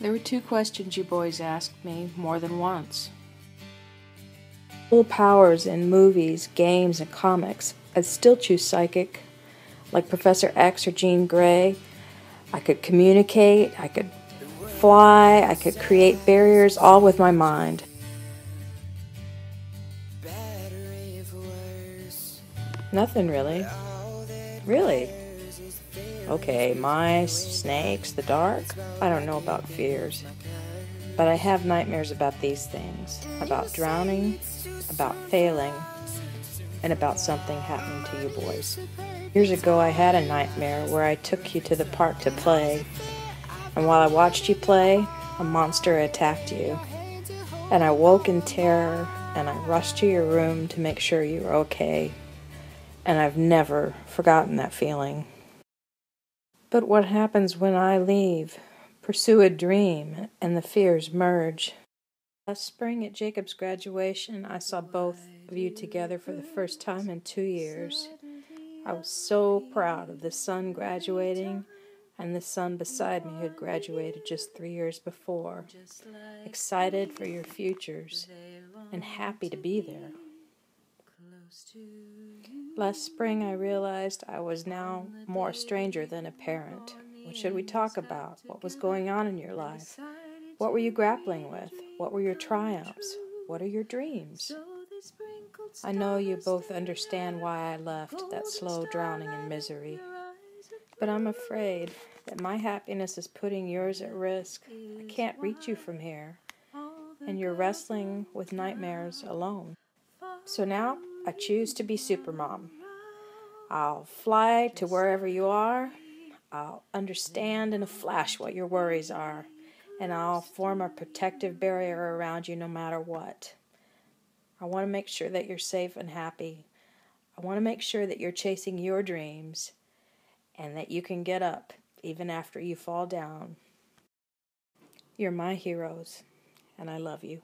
There were two questions you boys asked me more than once. Full powers in movies, games, and comics. I'd still choose psychic, like Professor X or Jean Grey. I could communicate, I could fly, I could create barriers, all with my mind. Nothing really. Really? Okay, mice, snakes, the dark. I don't know about fears, but I have nightmares about these things, about drowning, about failing, and about something happening to you boys. Years ago I had a nightmare where I took you to the park to play, and while I watched you play, a monster attacked you, and I woke in terror, and I rushed to your room to make sure you were okay, and I've never forgotten that feeling. But what happens when I leave, pursue a dream, and the fears merge? Last spring at Jacob's graduation, I saw both of you together for the first time in 2 years. I was so proud of the son graduating and the son beside me who had graduated just 3 years before, excited for your futures and happy to be there. Last spring I realized I was now more a stranger than a parent. What should we talk about? What was going on in your life? What were you grappling with? What were your triumphs? What are your dreams? I know you both understand why I left that slow drowning in misery, but I'm afraid that my happiness is putting yours at risk. I can't reach you from here, and you're wrestling with nightmares alone. So now, I choose to be Supermom. I'll fly to wherever you are. I'll understand in a flash what your worries are. And I'll form a protective barrier around you no matter what. I want to make sure that you're safe and happy. I want to make sure that you're chasing your dreams and that you can get up even after you fall down. You're my heroes, and I love you.